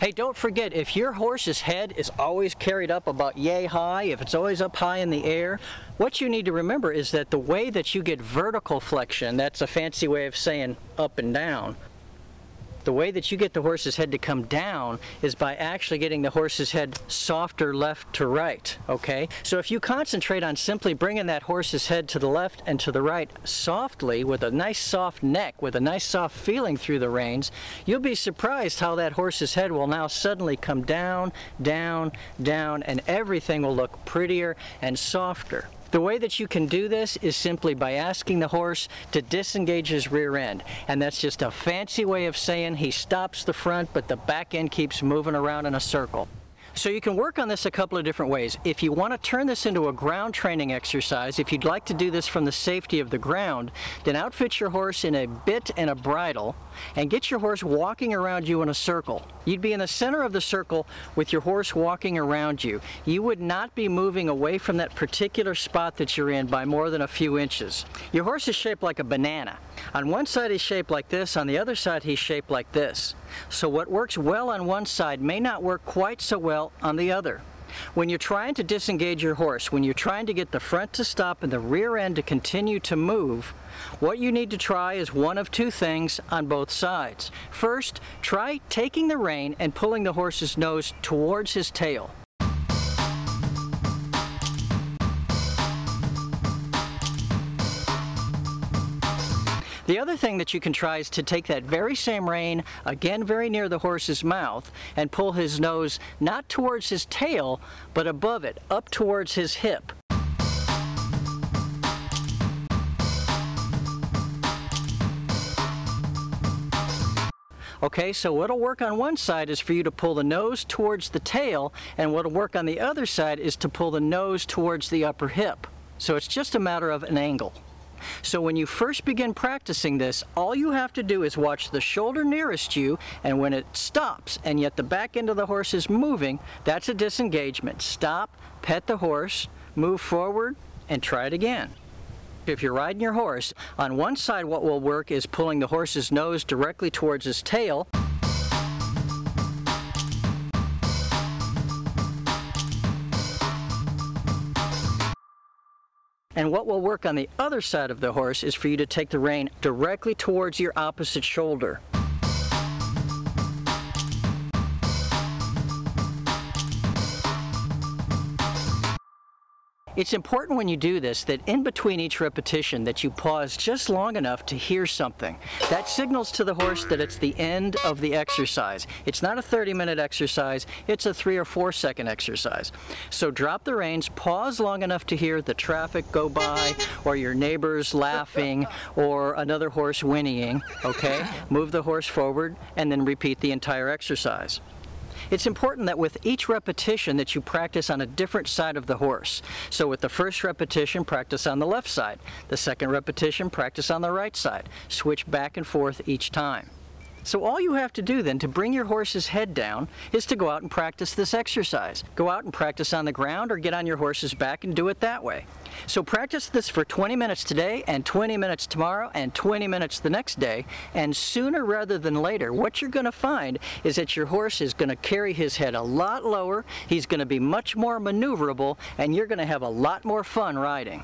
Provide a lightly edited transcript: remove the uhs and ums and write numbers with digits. Hey, don't forget, if your horse's head is always carried up about yay high, if it's always up high in the air, what you need to remember is that the way that you get vertical flexion, that's a fancy way of saying up and down, the way that you get the horse's head to come down is by actually getting the horse's head softer left to right, okay? So if you concentrate on simply bringing that horse's head to the left and to the right softly, with a nice soft neck, with a nice soft feeling through the reins, you'll be surprised how that horse's head will now suddenly come down, down, down, and everything will look prettier and softer. The way that you can do this is simply by asking the horse to disengage his rear end. And that's just a fancy way of saying he stops the front, but the back end keeps moving around in a circle. So you can work on this a couple of different ways. If you want to turn this into a ground training exercise, if you'd like to do this from the safety of the ground, then outfit your horse in a bit and a bridle and get your horse walking around you in a circle. You'd be in the center of the circle with your horse walking around you. You would not be moving away from that particular spot that you're in by more than a few inches. Your horse is shaped like a banana. On one side he's shaped like this, on the other side he's shaped like this. So what works well on one side may not work quite so well on the other. When you're trying to disengage your horse, when you're trying to get the front to stop and the rear end to continue to move, what you need to try is one of two things on both sides. First, try taking the rein and pulling the horse's nose towards his tail. The other thing that you can try is to take that very same rein, again very near the horse's mouth, and pull his nose not towards his tail, but above it, up towards his hip. Okay, so what'll work on one side is for you to pull the nose towards the tail, and what'll work on the other side is to pull the nose towards the upper hip. So it's just a matter of an angle. So when you first begin practicing this, all you have to do is watch the shoulder nearest you, and when it stops and yet the back end of the horse is moving, that's a disengagement. Stop, pet the horse, move forward, and try it again. If you're riding your horse, on one side what will work is pulling the horse's nose directly towards his tail. And what will work on the other side of the horse is for you to take the rein directly towards your opposite shoulder. It's important when you do this that in between each repetition that you pause just long enough to hear something. That signals to the horse that it's the end of the exercise. It's not a 30-minute exercise, it's a 3 or 4 second exercise. So drop the reins, pause long enough to hear the traffic go by, or your neighbors laughing, or another horse whinnying, okay? Move the horse forward and then repeat the entire exercise. It's important that with each repetition that you practice on a different side of the horse. So with the first repetition, practice on the left side. The second repetition, practice on the right side. Switch back and forth each time. So all you have to do then to bring your horse's head down is to go out and practice this exercise. Go out and practice on the ground, or get on your horse's back and do it that way. So practice this for 20 minutes today, and 20 minutes tomorrow, and 20 minutes the next day, and sooner rather than later what you're going to find is that your horse is going to carry his head a lot lower, he's going to be much more maneuverable, and you're going to have a lot more fun riding.